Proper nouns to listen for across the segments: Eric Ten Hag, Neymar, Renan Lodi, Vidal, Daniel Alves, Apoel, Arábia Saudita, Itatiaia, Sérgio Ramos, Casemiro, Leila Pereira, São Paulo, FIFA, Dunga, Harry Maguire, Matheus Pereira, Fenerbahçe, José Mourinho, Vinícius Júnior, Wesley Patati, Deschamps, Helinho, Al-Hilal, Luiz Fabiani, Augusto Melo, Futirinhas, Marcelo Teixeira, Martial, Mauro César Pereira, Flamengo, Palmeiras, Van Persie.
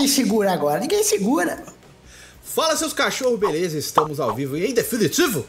Ninguém segura agora, ninguém segura. Fala, seus cachorros, beleza? Estamos ao vivo e em definitivo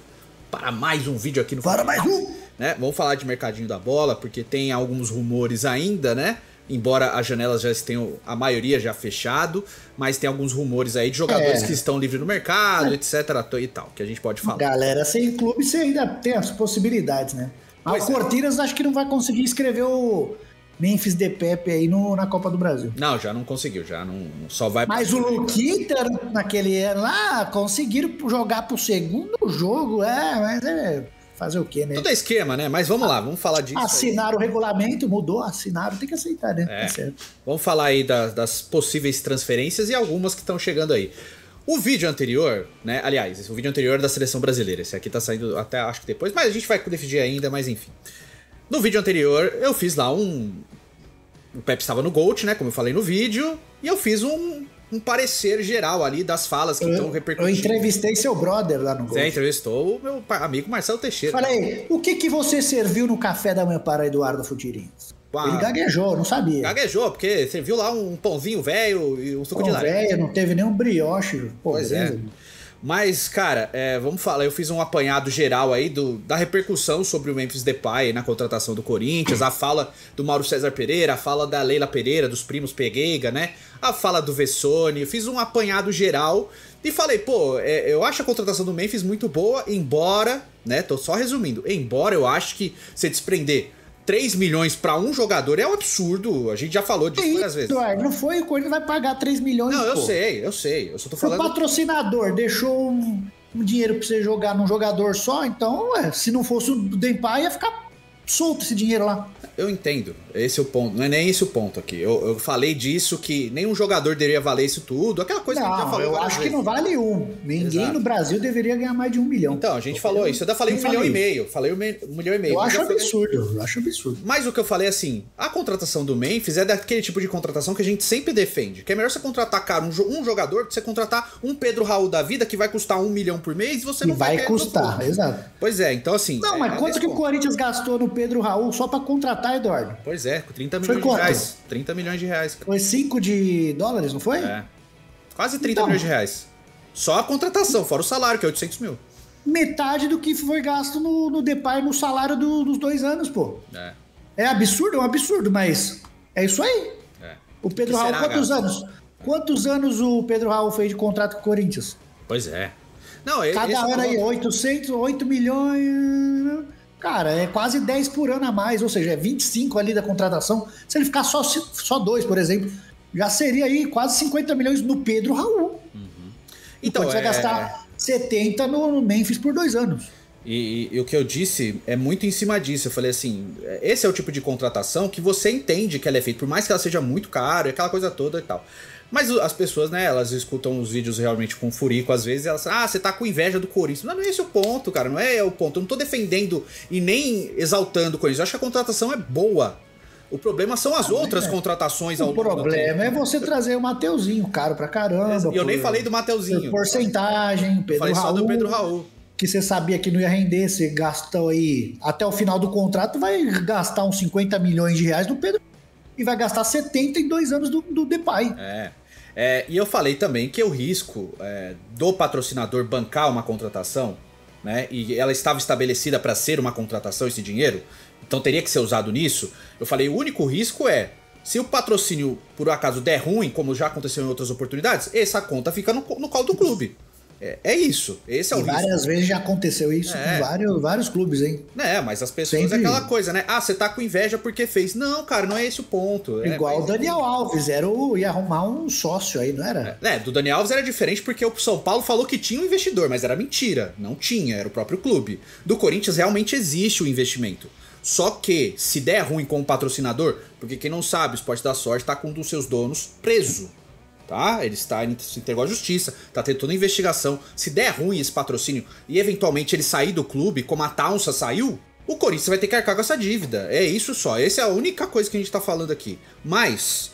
para mais um vídeo aqui no... Para mais um! Né? Vamos falar de mercadinho da bola, porque tem alguns rumores ainda, né? Embora as janelas já tenham, a maioria já fechado, mas tem alguns rumores aí de jogadores que estão livres no mercado, etc e tal, que a gente pode falar. Galera, sem clube você ainda tem as possibilidades, né? Mas o Cortinas acho que não vai conseguir escrever o Memphis Depay aí na Copa do Brasil. Não, já não conseguiu, já não, só vai... Mas o Luquita, naquele ano lá, conseguiram jogar pro segundo jogo, mas é... Fazer o quê, né? Tudo é esquema, né? Mas vamos lá, vamos falar disso. Assinaram o regulamento, mudou, assinaram, tem que aceitar, né? É. Tá certo. Vamos falar aí das possíveis transferências e algumas que estão chegando aí. O vídeo anterior, né? Aliás, o vídeo anterior da seleção brasileira. Esse aqui tá saindo até acho que depois, mas a gente vai decidir ainda, mas enfim. No vídeo anterior, eu fiz lá um... O Pépe estava no GOAT, né? Como eu falei no vídeo, e eu fiz um parecer geral ali das falas que estão repercutindo. Eu entrevistei seu brother lá no Gol. Você entrevistou o meu amigo Marcelo Teixeira. Falei, o que você serviu no café da manhã para Eduardo Futirinhas? Ele gaguejou, não sabia. Gaguejou, porque serviu lá um pãozinho velho e um suco de laranja. Velho, não teve nenhum brioche. Pô, pois é. Mas, cara, vamos falar, eu fiz um apanhado geral aí da repercussão sobre o Memphis Depay na contratação do Corinthians, a fala do Mauro César Pereira, a fala da Leila Pereira, dos primos Pegueiga, né? A fala do Vessone, eu fiz um apanhado geral e falei, pô, eu acho a contratação do Memphis muito boa, embora, né, tô só resumindo, embora eu acho que se desprender 3 milhões pra um jogador é um absurdo. A gente já falou disso várias vezes. Eduardo, não foi o Corinthians vai pagar 3 milhões. Não, eu sei, eu sei. Eu só tô falando... O patrocinador deixou um dinheiro pra você jogar num jogador só, então, se não fosse o Depay, ia ficar solto esse dinheiro lá. Eu entendo. Esse é o ponto. Não é nem esse o ponto aqui. Eu falei disso, que nenhum jogador deveria valer isso tudo. Aquela coisa que a gente já falou. Eu acho que não vale um. Ninguém no Brasil deveria ganhar mais de 1 milhão. Então, a gente falou isso. Eu ainda falei 1,5 milhão. Falei 1,5 milhão. Eu acho absurdo. Eu acho absurdo. Mas o que eu falei assim, a contratação do Memphis é daquele tipo de contratação que a gente sempre defende. Que é melhor você contratar, cara, um jogador, que você contratar um Pedro Raul da vida, que vai custar 1 milhão por mês e você não vai custar, exato. Pois é, então assim... Não, mas quanto que o Corinthians gastou no Pedro Raul só pra contratar, Eduardo? Pois é, com 30 milhões de reais. 30 milhões de reais. Foi 5 de dólares, não foi? É. Quase 30 milhões de reais. Só a contratação, fora o salário, que é 800 mil. Metade do que foi gasto no Depay no salário dos 2 anos, pô. É. É um absurdo, mas é isso aí. É. O Pedro Raul, quantos anos? Quantos anos o Pedro Raul fez de contrato com o Corinthians? Pois é. Não, cada hora aí, 800, 8 milhões... Cara, é quase 10 por ano a mais, ou seja, é 25 ali da contratação. Se ele ficar só 2, por exemplo, já seria aí quase 50 milhões no Pedro Raul. Uhum. Então você vai gastar 70 no Memphis por 2 anos. E o que eu disse é muito em cima disso. Eu falei assim, esse é o tipo de contratação que você entende que ela é feita, por mais que ela seja muito cara, aquela coisa toda e tal. Mas as pessoas, né, elas escutam os vídeos realmente com furico, às vezes, elas falam, você tá com inveja do Corinthians. Não, não é esse o ponto, cara, não é o ponto. Eu não tô defendendo e nem exaltando o Corinthians. Eu acho que a contratação é boa. O problema são as outras contratações ao longo do tempo. O problema é você trazer o Mateuzinho, caro pra caramba. E eu nem falei do Mateuzinho. Porcentagem, Pedro Raul. Falei só do Pedro Raul. Que você sabia que não ia render, você gastou aí... Até o final do contrato vai gastar uns 50 milhões de reais do Pedro e vai gastar 70 em 2 anos do Depay. E eu falei também que o risco do patrocinador bancar uma contratação, né, e ela estava estabelecida para ser uma contratação, esse dinheiro, então teria que ser usado nisso. Eu falei, o único risco é, se o patrocínio por acaso der ruim, como já aconteceu em outras oportunidades, essa conta fica no colo do clube. É isso, esse é o risco. Várias vezes já aconteceu isso com vários clubes, hein? Mas as pessoas sempre... é aquela coisa, né? Ah, você tá com inveja porque fez. Não, cara, não é esse o ponto. Igual o Daniel Alves, ia arrumar um sócio aí, não era? Do Daniel Alves era diferente porque o São Paulo falou que tinha um investidor, mas era mentira, não tinha, era o próprio clube. Do Corinthians realmente existe o investimento. Só que, se der ruim com o patrocinador, porque quem não sabe, o Esporte da Sorte tá com um dos seus donos preso. Tá? Ele se entregou à justiça, tá tendo toda a investigação. Se der ruim esse patrocínio e eventualmente ele sair do clube, como a Taunsa saiu, o Corinthians vai ter que arcar com essa dívida. É isso só, essa é a única coisa que a gente tá falando aqui. Mas,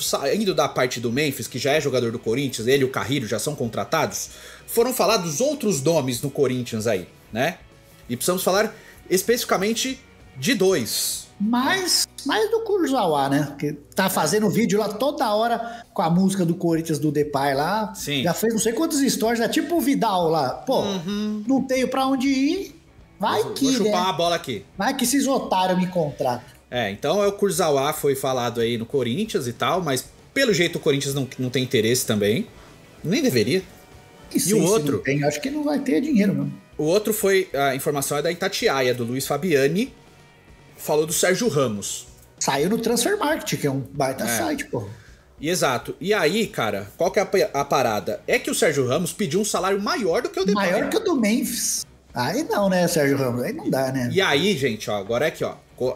saindo da parte do Memphis, que já é jogador do Corinthians, ele e o Carrilho já são contratados, foram falados outros nomes no Corinthians aí, né? E precisamos falar especificamente de 2. mais do Kurzawa, né? Que tá fazendo vídeo lá toda hora com a música do Corinthians do Depay lá. Sim. Já fez não sei quantos stories, é tipo o Vidal lá. Pô, não tenho pra onde ir, vai que, vou chupar uma bola aqui. Vai que esses otários me contratam. É, então é o Kurzawa, foi falado aí no Corinthians e tal, mas pelo jeito o Corinthians não tem interesse também. Nem deveria. E o outro... Não tem, acho que não vai ter dinheiro mesmo. O outro foi... A informação é da Itatiaia, do Luiz Fabiani. Falou do Sérgio Ramos. Saiu no Transfer Market, que é um baita site, pô. E, exato. E aí, cara, qual que é a parada? É que o Sérgio Ramos pediu um salário maior do que o Depay. Maior que o do Memphis. Aí não, né, Sérgio Ramos? Aí não dá, né? E aí, gente, ó, agora é que, ó.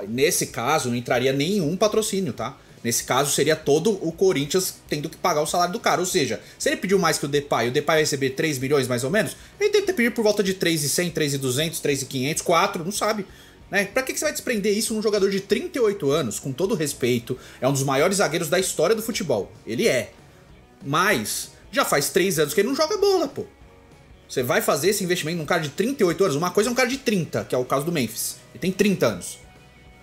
Nesse caso, não entraria nenhum patrocínio, tá? Nesse caso, seria todo o Corinthians tendo que pagar o salário do cara. Ou seja, se ele pediu mais que o Depay vai receber 3 milhões, mais ou menos, ele deve ter pedido por volta de 3,100, 3,200, 3,500, 4, não sabe. Né? Pra que você vai desprender isso num jogador de 38 anos, com todo respeito? É um dos maiores zagueiros da história do futebol. Ele é. Mas já faz 3 anos que ele não joga bola, pô. Você vai fazer esse investimento num cara de 38 anos? Uma coisa é um cara de 30, que é o caso do Memphis. Ele tem 30 anos.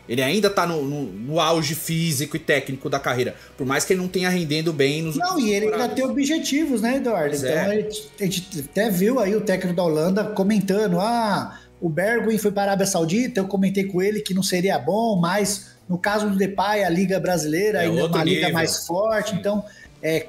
Ele ainda tá no auge físico e técnico da carreira. Por mais que ele não tenha rendendo bem nos últimos. Não, e ele ainda tem objetivos, né, Eduardo? Pois então a gente até viu aí o técnico da Holanda comentando: ah, o Bergwijn foi para a Arábia Saudita, eu comentei com ele que não seria bom, mas no caso do Depay, a Liga Brasileira ainda é uma liga mais forte, então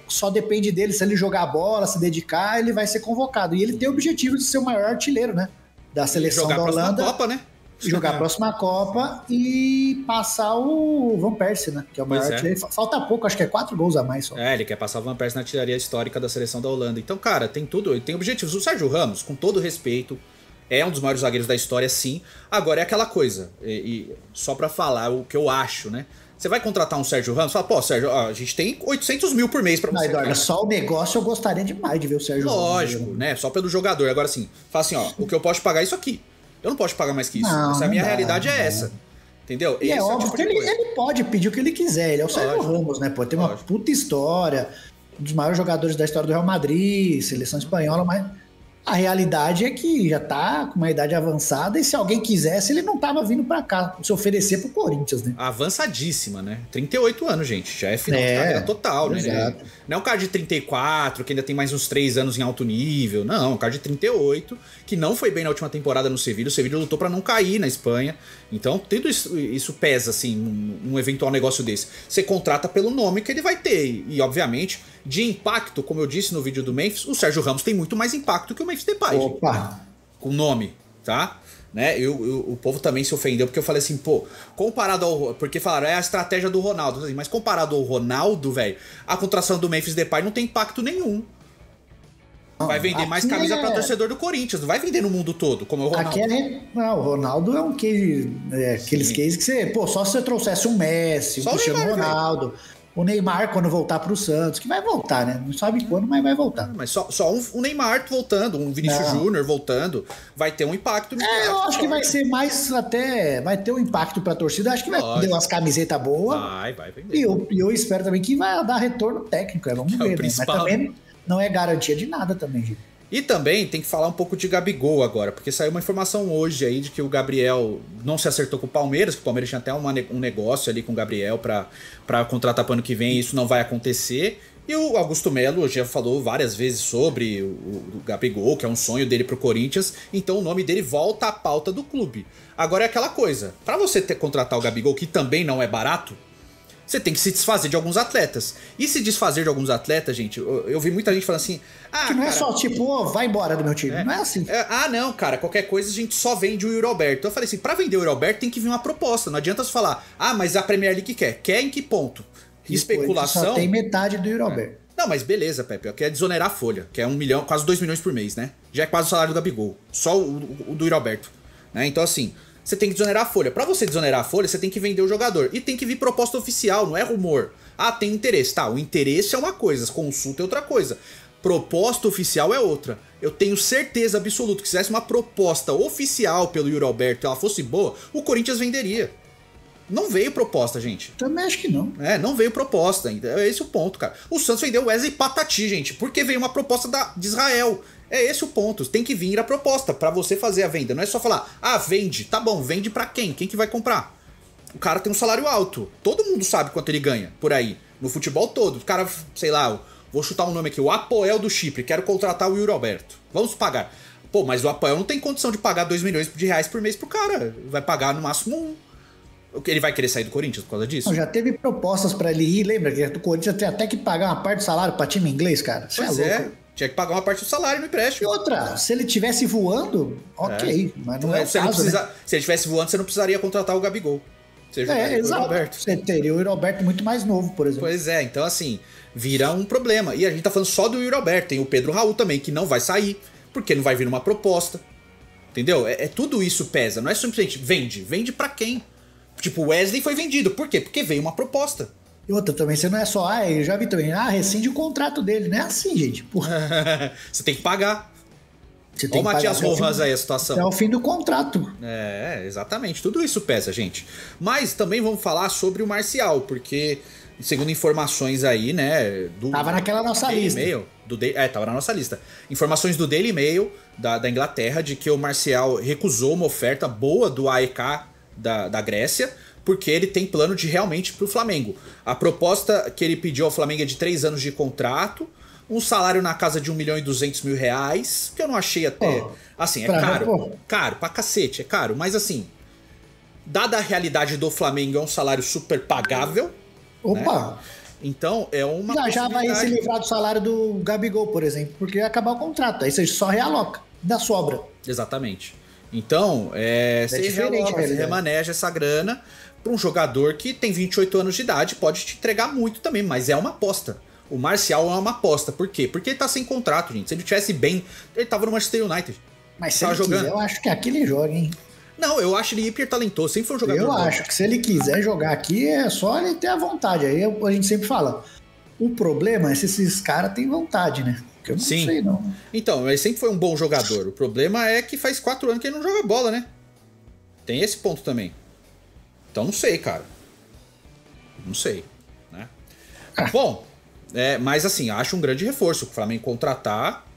só depende dele. Se ele jogar a bola, se dedicar, ele vai ser convocado. E ele tem o objetivo de ser o maior artilheiro, né? Da seleção da Holanda. Jogar a Copa, né? Jogar a próxima Copa e passar o Van Persie, né? Que é o maior artilheiro. Falta pouco, acho que é 4 gols a mais só. É, ele quer passar o Van Persie na artilharia histórica da seleção da Holanda. Então, cara, tem tudo, tem objetivos. O Sérgio Ramos, com todo respeito, é um dos maiores zagueiros da história, sim. Agora é aquela coisa, e só pra falar o que eu acho, né? Você vai contratar um Sérgio Ramos? Fala, pô, Sérgio, ó, a gente tem 800 mil por mês pra você. Eduardo, só o negócio eu gostaria demais de ver o Sérgio Ramos. Lógico, né? Só pelo jogador. Agora sim, fala assim, ó, o que eu posso pagar é isso aqui. Eu não posso pagar mais que isso. Essa minha realidade é essa. Entendeu? E é óbvio que ele pode pedir o que ele quiser. Ele é o Sérgio Ramos, né? Pô, tem uma puta história. Um dos maiores jogadores da história do Real Madrid, seleção espanhola, mas a realidade é que já tá com uma idade avançada e se alguém quisesse, ele não tava vindo pra cá, se oferecer pro Corinthians, né? Avançadíssima, né? 38 anos, gente. Já é final de carreira total, né? Não é um cara de 34, que ainda tem mais uns 3 anos em alto nível. Não, é um cara de 38, que não foi bem na última temporada no Sevilha. O Sevilha lutou pra não cair na Espanha. Então, tudo isso pesa, assim, num eventual negócio desse. Você contrata pelo nome que ele vai ter. E, obviamente, de impacto, como eu disse no vídeo do Memphis, o Sérgio Ramos tem muito mais impacto que o Memphis Depay. Opa! Com o nome, tá? Né? O povo também se ofendeu, porque eu falei assim, pô, comparado ao... Porque falaram, é a estratégia do Ronaldo. Mas comparado ao Ronaldo, velho, a contratação do Memphis Depay não tem impacto nenhum. Vai vender mais camisa para torcedor do Corinthians, não vai vender no mundo todo, como é o Ronaldo. Não, o Ronaldo é um case, aqueles cases que você... Pô, só se você trouxesse um Messi, só o Cristiano Ronaldo... Velho. O Neymar, quando voltar pro Santos, que vai voltar, né? Não sabe quando, mas vai voltar. Mas só um Neymar voltando, um Vinícius Júnior voltando, vai ter um impacto. Eu acho que vai ser mais até... Vai ter um impacto pra torcida. Acho que vai ter umas camisetas boas. Vai vender. E eu espero também que vai dar retorno técnico. Vamos ver, né? Mas também não é garantia de nada também, gente. E também tem que falar um pouco de Gabigol agora, porque saiu uma informação hoje aí de que o Gabriel não se acertou com o Palmeiras, que o Palmeiras tinha até um negócio ali com o Gabriel para contratar para ano que vem, e isso não vai acontecer. E o Augusto Melo já falou várias vezes sobre o Gabigol, que é um sonho dele pro Corinthians, então o nome dele volta à pauta do clube. Agora é aquela coisa, para você contratar o Gabigol, que também não é barato, você tem que se desfazer de alguns atletas. E se desfazer de alguns atletas, gente, eu vi muita gente falando assim... Ah, que não cara, é só tipo, vai embora do meu time, não é assim. Não, cara, qualquer coisa a gente só vende o Yuri Alberto. Eu falei assim, pra vender o Yuri Alberto tem que vir uma proposta. Não adianta você falar, mas a Premier League quer. Quer em que ponto? E especulação... Só tem metade do Yuri Alberto. Não, mas beleza, Pepe, eu quero desonerar a folha, que é 1 milhão, quase 2 milhões por mês, né? Já é quase o salário do Gabigol, só o do Yuri Alberto. Né? Então assim... Você tem que desonerar a folha. Pra você desonerar a folha, você tem que vender o jogador. E tem que vir proposta oficial, não é rumor. Ah, tem interesse. Tá, o interesse é uma coisa, consulta é outra coisa. Proposta oficial é outra. Eu tenho certeza absoluta que se tivesse uma proposta oficial pelo Yuri Alberto e ela fosse boa, o Corinthians venderia. Não veio proposta, gente. Também acho que não. Não veio proposta. Esse é o ponto, cara. O Santos vendeu o Wesley Patati, gente, porque veio uma proposta de Israel. É esse o ponto, tem que vir a proposta pra você fazer a venda, não é só falar, vende, tá bom, vende pra quem? Quem que vai comprar? O cara tem um salário alto. Todo mundo sabe quanto ele ganha por aí. No futebol todo. O cara, sei lá, vou chutar um nome aqui. O Apoel do Chipre. Quero contratar o Yuri Alberto. Vamos pagar. Pô, mas o Apoel não tem condição de pagar 2 milhões de reais por mês pro cara. Vai pagar no máximo um. Ele vai querer sair do Corinthians por causa disso? Não, já teve propostas pra ele ir. Lembra que do Corinthians tem até que pagar uma parte do salário pra time inglês, cara? Isso pois é louco. Tinha que pagar uma parte do salário no empréstimo. E outra, se ele estivesse voando, ok, mas não é o caso, precisa, né? Se ele estivesse voando, você não precisaria contratar o Gabigol. Você exato. Você teria o Yuri Alberto muito mais novo, por exemplo. Pois é, então assim, vira um problema. E a gente tá falando só do Yuri Alberto. Tem o Pedro Raul também, que não vai sair, porque não vai vir uma proposta. Entendeu? É tudo isso pesa. Não é simplesmente vende. Vende pra quem? Tipo, o Wesley foi vendido. Por quê? Porque veio uma proposta. E outra também, você não é só, eu já vi também, rescinde o contrato dele, não é assim, gente. Você tem que pagar. Olha o Matias Rojas aí, a situação. É o fim do contrato. É, exatamente, tudo isso pesa, gente. Mas também vamos falar sobre o Martial, porque, segundo informações aí, né... Tava naquela nossa lista. Tava na nossa lista. Informações do Daily Mail, da Inglaterra, de que o Martial recusou uma oferta boa do AEK da Grécia, porque ele tem plano de realmente pro Flamengo. A proposta que ele pediu ao Flamengo é de 3 anos de contrato, um salário na casa de 1.200.000 reais, que eu não achei até... assim, é caro. Caro pra cacete, é caro. Mas assim, dada a realidade do Flamengo, é um salário super pagável. Opa! Né? Então, é uma já vai se livrar do salário do Gabigol, por exemplo, porque ia acabar o contrato. Aí você só realoca, da sobra. Exatamente. Então, você realoca, você remaneja essa grana... Para um jogador que tem 28 anos de idade, pode te entregar muito também, mas é uma aposta. O Martial é uma aposta. Por quê? Porque ele tá sem contrato, gente. Se ele tivesse bem, ele tava no Manchester United. Mas se ele quiser, eu acho que aqui ele joga, hein? Não, eu acho ele hiper talentoso. Sempre foi um jogador bom. Eu acho que se ele quiser jogar aqui, é só ele ter a vontade. Aí a gente sempre fala, o problema é se esses caras têm vontade, né? Porque eu não sei, não. Então, ele sempre foi um bom jogador. O problema é que faz 4 anos que ele não joga bola, né? Tem esse ponto também. Então não sei, cara. Não sei, né? Bom, mas assim, acho um grande reforço. O Flamengo contratar,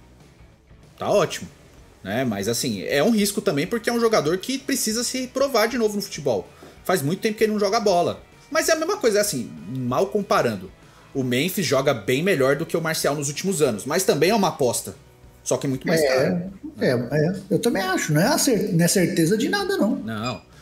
tá ótimo, né? Mas assim, é um risco também, porque é um jogador que precisa se provar de novo no futebol. Faz muito tempo que ele não joga bola. Mas é a mesma coisa, assim, mal comparando. O Memphis joga bem melhor do que o Martial nos últimos anos, mas também é uma aposta. Só que é muito mais caro. Eu também acho, não é certeza de nada, não. Não.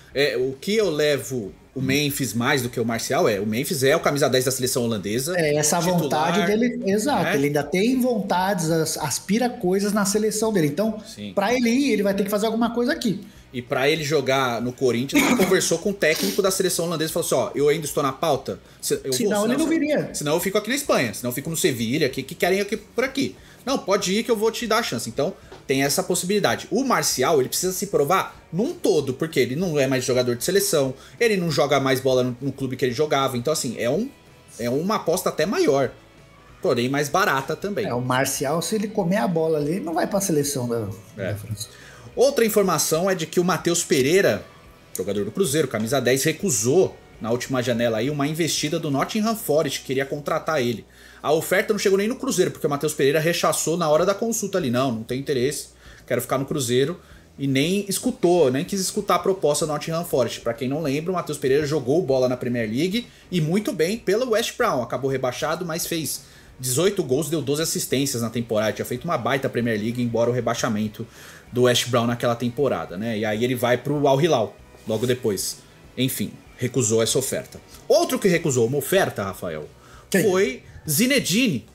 O que eu levo o Memphis mais do que o Martial o Memphis é o camisa 10 da seleção holandesa. Essa titular, vontade dele, exato, ele ainda tem vontades, aspira coisas na seleção dele. Então, para ele ir, ele vai ter que fazer alguma coisa aqui. E para ele jogar no Corinthians, ele conversou com o técnico da seleção holandesa e falou assim, eu ainda estou na pauta. Senão ele não viria. Senão eu fico aqui na Espanha, senão eu fico no Sevilha, que querem aqui, por aqui. Não, pode ir que eu vou te dar a chance. Então, tem essa possibilidade. O Martial, ele precisa se provar num todo, porque ele não é mais jogador de seleção, ele não joga mais bola no clube que ele jogava. Então, assim, é uma aposta até maior, porém mais barata também. O Martial, se ele comer a bola ali, não vai pra seleção da França. Outra informação é de que o Matheus Pereira, jogador do Cruzeiro, camisa 10, recusou na última janela aí uma investida do Nottingham Forest, que queria contratar ele. A oferta não chegou nem no Cruzeiro, porque o Matheus Pereira rechaçou na hora da consulta ali. Não tem interesse, quero ficar no Cruzeiro. E nem quis escutar a proposta do Nottingham Forest. Pra quem não lembra, o Matheus Pereira jogou bola na Premier League e muito bem pela West Brom. Acabou rebaixado, mas fez 18 gols, deu 12 assistências na temporada. Tinha feito uma baita Premier League, embora o rebaixamento do West Brom naquela temporada, né? E aí ele vai pro Al-Hilal logo depois. Enfim, recusou essa oferta. Outro que recusou uma oferta, Rafael, foi Zinedine,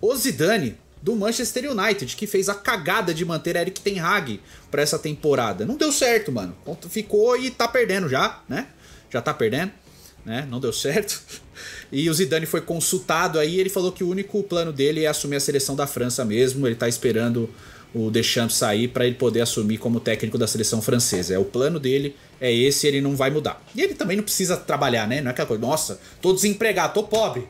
o Zidane, do Manchester United, que fez a cagada de manter Eric Ten Hag pra essa temporada. Não deu certo, mano. Ficou e tá perdendo já, né? Já tá perdendo, né? Não deu certo. E o Zidane foi consultado aí, ele falou que o único plano dele é assumir a seleção da França mesmo. Ele tá esperando o Deschamps sair pra ele poder assumir como técnico da seleção francesa. O plano dele é esse, ele não vai mudar. E ele também não precisa trabalhar, né? Não é aquela coisa, nossa, tô desempregado, tô pobre.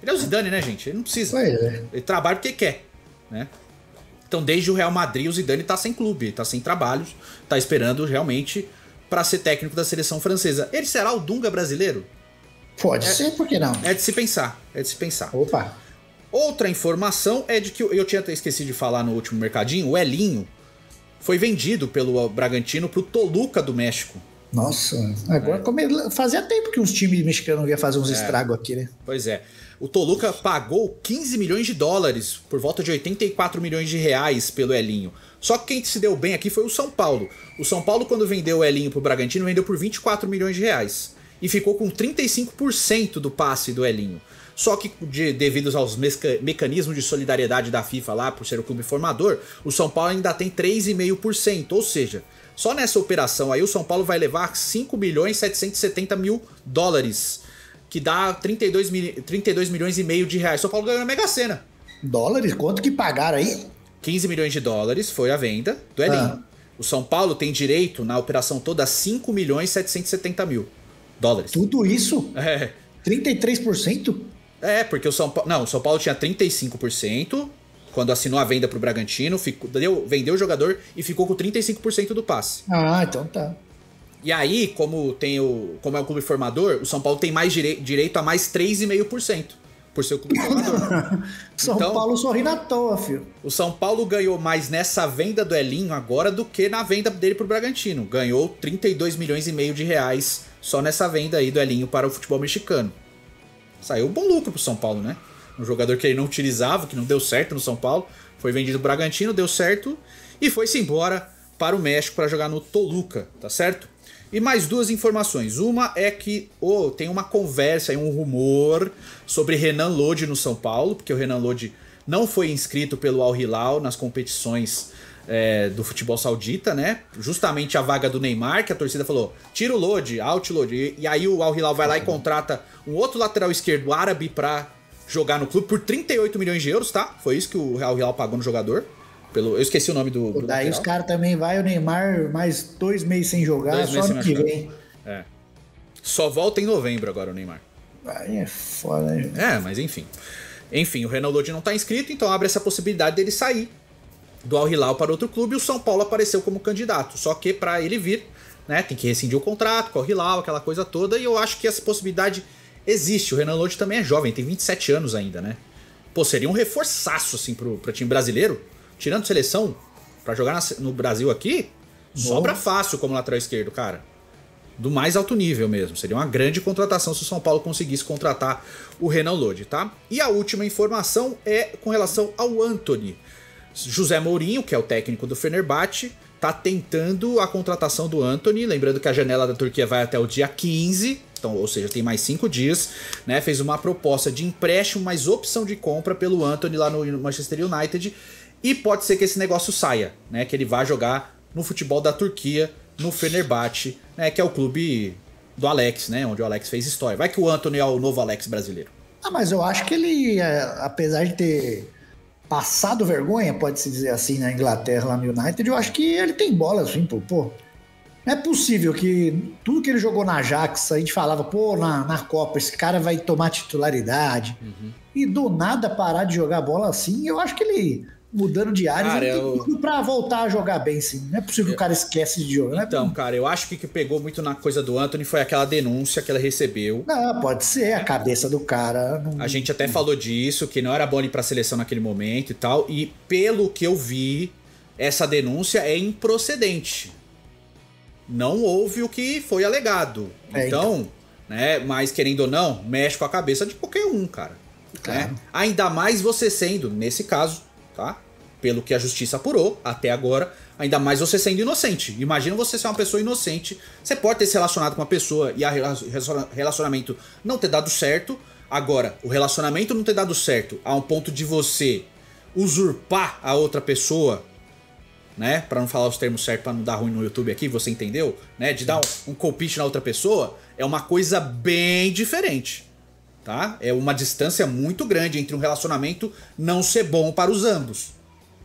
Ele é o Zidane, né, gente? Ele não precisa. Ele trabalha porque quer, né? Então, desde o Real Madrid, o Zidane tá sem clube, tá sem trabalhos, tá esperando realmente pra ser técnico da seleção francesa. Ele será o Dunga brasileiro? Pode ser, por que não? É de se pensar, é de se pensar. Opa! Outra informação é de que, eu tinha até esquecido de falar no último mercadinho, o Helinho foi vendido pelo Bragantino pro Toluca do México. Nossa, agora fazia tempo que uns times mexicanos iam fazer uns estragos aqui, né? Pois é. O Toluca pagou 15 milhões de dólares, por volta de 84 milhões de reais pelo Helinho. Só que quem se deu bem aqui foi o São Paulo. O São Paulo, quando vendeu o Helinho pro Bragantino, vendeu por 24 milhões de reais. E ficou com 35% do passe do Helinho. Só que, devido aos mecanismos de solidariedade da FIFA lá, por ser o clube formador, o São Paulo ainda tem 3,5%. Ou seja, só nessa operação aí o São Paulo vai levar 5 milhões 770 mil dólares, que dá 32,5 milhões de reais. São Paulo ganhou na Mega Sena. Dólares? Quanto que pagaram aí? 15 milhões de dólares foi a venda do Helinho. O São Paulo tem direito, na operação toda, a 5 milhões 770 mil dólares. Tudo isso? É. 33%? É, porque o São Paulo... Não, o São Paulo tinha 35% quando assinou a venda para o Bragantino, vendeu o jogador e ficou com 35% do passe. Ah, então tá. E aí, como é o clube formador, o São Paulo tem mais direito a mais 3,5% por ser o clube formador. São Paulo sorrindo à toa, filho. O São Paulo ganhou mais nessa venda do Helinho agora do que na venda dele para o Bragantino. Ganhou 32 milhões e meio de reais só nessa venda aí do Helinho para o futebol mexicano. Saiu um bom lucro pro São Paulo, né? Um jogador que ele não utilizava, que não deu certo no São Paulo. Foi vendido pro Bragantino, deu certo. E foi-se embora para o México para jogar no Toluca, tá certo? E mais duas informações. Uma é que tem uma conversa, um rumor sobre Renan Lodi no São Paulo. Porque o Renan Lodi não foi inscrito pelo Al-Hilal nas competições do futebol saudita, né? Justamente a vaga do Neymar, que a torcida falou, tira o Lodi, out Lodi. E aí o Al-Hilal vai lá e contrata um outro lateral esquerdo árabe pra jogar no clube por 38 milhões de euros, tá? Foi isso que o Al-Hilal pagou no jogador. Eu esqueci o nome do daí lateral. Os caras também vai o Neymar mais 2 meses sem jogar, só no que vem. É. Só volta em novembro agora o Neymar. Aí é foda, hein? É, mas enfim. Enfim, o Renan Lodi não tá inscrito, então abre essa possibilidade dele sair do Al-Hilal para outro clube, e o São Paulo apareceu como candidato. Só que para ele vir, né, tem que rescindir o contrato com o Al-Hilal, aquela coisa toda, e eu acho que essa possibilidade existe. O Renan Lodi também é jovem, tem 27 anos ainda, né? Pô, seria um reforçaço, assim, pro time brasileiro. Tirando seleção, pra jogar no Brasil aqui, sobra fácil como lateral esquerdo, cara. Do mais alto nível mesmo. Seria uma grande contratação se o São Paulo conseguisse contratar o Renan Lodi, tá? E a última informação é com relação ao Antony. José Mourinho, que é o técnico do Fenerbahçe, tá tentando a contratação do Antony. Lembrando que a janela da Turquia vai até o dia 15, então, ou seja, tem mais 5 dias. Né? Fez uma proposta de empréstimo, mas opção de compra pelo Antony lá no Manchester United. E pode ser que esse negócio saia, né? Que ele vá jogar no futebol da Turquia, no Fenerbahçe, né? Que é o clube do Alex, né? Onde o Alex fez história. Vai que o Antony é o novo Alex brasileiro. Ah, mas eu acho que ele, apesar de ter passado vergonha, pode-se dizer assim, na Inglaterra, lá no United, eu acho que ele tem bola, assim, pô. Não é possível que tudo que ele jogou na Ajax, a gente falava, pô, na Copa, esse cara vai tomar titularidade. Uhum. E do nada parar de jogar bola assim, eu acho que ele, mudando de área, ele tem tudo pra voltar a jogar bem, sim. Não é possível que o cara esquece de jogar. Então, cara, eu acho que o que pegou muito na coisa do Antony foi aquela denúncia que ele recebeu. Não, pode ser, a cabeça do cara... A gente até falou disso, que não era bom ir pra seleção naquele momento e tal, e pelo que eu vi, essa denúncia é improcedente. Não houve o que foi alegado. Então, né, mas querendo ou não, mexe com a cabeça de qualquer um, cara. Claro. Né? Ainda mais você sendo, nesse caso, tá? Pelo que a justiça apurou até agora, ainda mais você sendo inocente. Imagina você ser uma pessoa inocente, você pode ter se relacionado com uma pessoa e o relacionamento não ter dado certo. Agora, o relacionamento não ter dado certo a um ponto de você usurpar a outra pessoa, né? Pra não falar os termos certos, pra não dar ruim no YouTube aqui, você entendeu? Né? De dar um colpite na outra pessoa é uma coisa bem diferente, tá? É uma distância muito grande entre um relacionamento não ser bom para os ambos,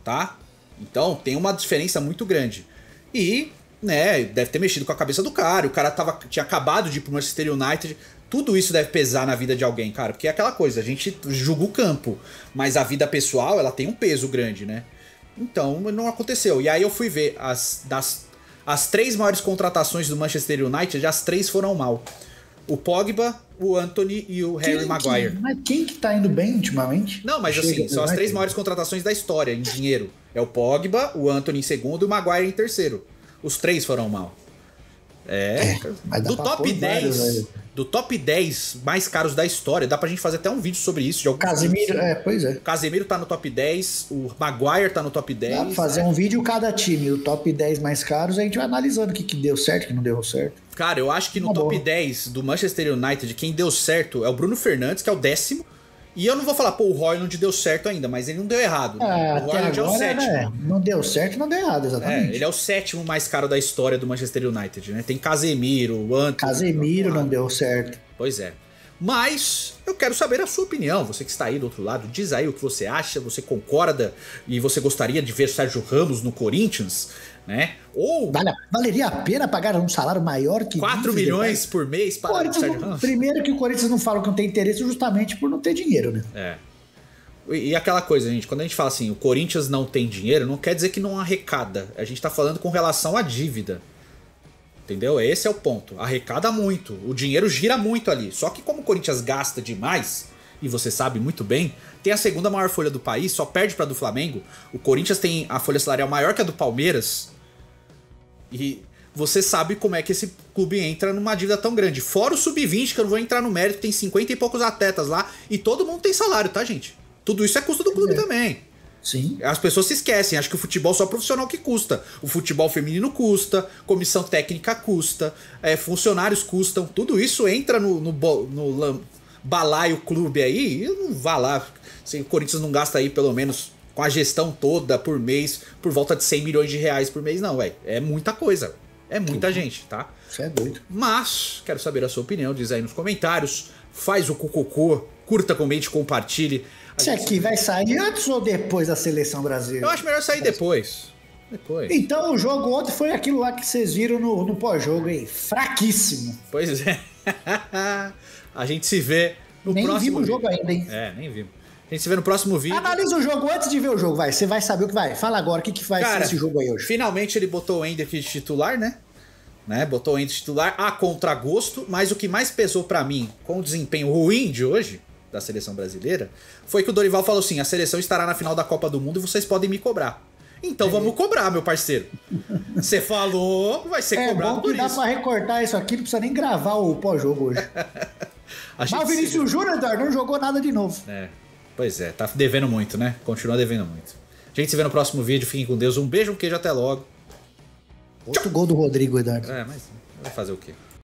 tá? Então tem uma diferença muito grande. E, né, deve ter mexido com a cabeça do cara, o cara tinha acabado de ir pro Manchester United. Tudo isso deve pesar na vida de alguém, cara, porque é aquela coisa, a gente julga o campo, mas a vida pessoal, ela tem um peso grande, né? Então, não aconteceu. E aí eu fui ver as 3 maiores contratações do Manchester United, as 3 foram mal. O Pogba, o Antony e o Harry Maguire. Mas quem que tá indo bem ultimamente? Não, mas assim, são as 3 maiores contratações da história em dinheiro. É o Pogba, o Antony em segundo e o Maguire em terceiro. Os 3 foram mal. Do top 10, vários, do top 10 mais caros da história. Dá pra gente fazer até um vídeo sobre isso. De Casemiro, tipos. Pois é. Casemiro tá no top 10, o Maguire tá no top 10. Dá pra fazer um vídeo cada time, o top 10 mais caros, a gente vai analisando o que deu certo, o que não deu certo. Cara, eu acho que no top 10 do Manchester United, quem deu certo é o Bruno Fernandes, que é o 10º. E eu não vou falar, pô, o Royland deu certo ainda, mas ele não deu errado. Né? O Royland é o 7º. Né? Não deu certo, não deu errado, exatamente. Ele é o 7º mais caro da história do Manchester United, né? Tem Casemiro, Antony... Casemiro não deu certo. Pois é. Mas eu quero saber a sua opinião. Você que está aí do outro lado, diz aí o que você acha, você concorda e você gostaria de ver Sérgio Ramos no Corinthians, né? Ou... Valeria a pena pagar um salário maior que... 4 milhões por mês para o Sérgio Ramos? Primeiro que o Corinthians não fala que não tem interesse justamente por não ter dinheiro, né? E aquela coisa, gente, quando a gente fala assim, o Corinthians não tem dinheiro, não quer dizer que não arrecada. A gente está falando com relação à dívida. Entendeu? Esse é o ponto. Arrecada muito. O dinheiro gira muito ali. Só que como o Corinthians gasta demais, e você sabe muito bem, tem a segunda maior folha do país, só perde para do Flamengo. O Corinthians tem a folha salarial maior que a do Palmeiras. E você sabe como é que esse clube entra numa dívida tão grande. Fora o Sub-20, que eu não vou entrar no mérito, tem 50 e poucos atletas lá. E todo mundo tem salário, tá, gente? Tudo isso é custo do clube também. Sim. As pessoas se esquecem, acho que o futebol só é profissional que custa. O futebol feminino custa, comissão técnica custa, funcionários custam, tudo isso entra no balaio clube aí, e não vá lá. O Corinthians não gasta aí pelo menos com a gestão toda por mês, por volta de 100 milhões de reais por mês, não, velho. É muita coisa, é muita gente, tá? Isso é doido. Mas, quero saber a sua opinião, diz aí nos comentários, faz o cucocô, curta, comente, compartilhe. Isso aqui vai sair antes ou depois da Seleção Brasileira? Eu acho melhor sair depois. Então o jogo ontem foi aquilo lá que vocês viram no pós-jogo, hein? Fraquíssimo. Pois é. A gente se vê no próximo vídeo. Nem vimos o jogo ainda, hein? Nem vimos. A gente se vê no próximo vídeo. Analisa o jogo antes de ver o jogo, vai. Você vai saber o que vai. Fala agora, o que vai ser esse jogo aí hoje. Finalmente ele botou o Ender aqui de titular, né? Botou o Ender de titular a contragosto, mas o que mais pesou pra mim com o desempenho ruim de hoje... da Seleção Brasileira, foi que o Dorival falou assim, a seleção estará na final da Copa do Mundo e vocês podem me cobrar. Então vamos cobrar, meu parceiro. Você falou, vai ser cobrado por isso. É bom que dá pra recortar isso aqui, não precisa nem gravar o pós-jogo hoje. Mas o Vinícius Júnior, Eduardo, não jogou nada de novo. Pois é, tá devendo muito, né? Continua devendo muito. A gente se vê no próximo vídeo, fiquem com Deus, um beijo, um queijo, até logo. Outro gol do Rodrigo, Eduardo. Mas vai fazer o quê?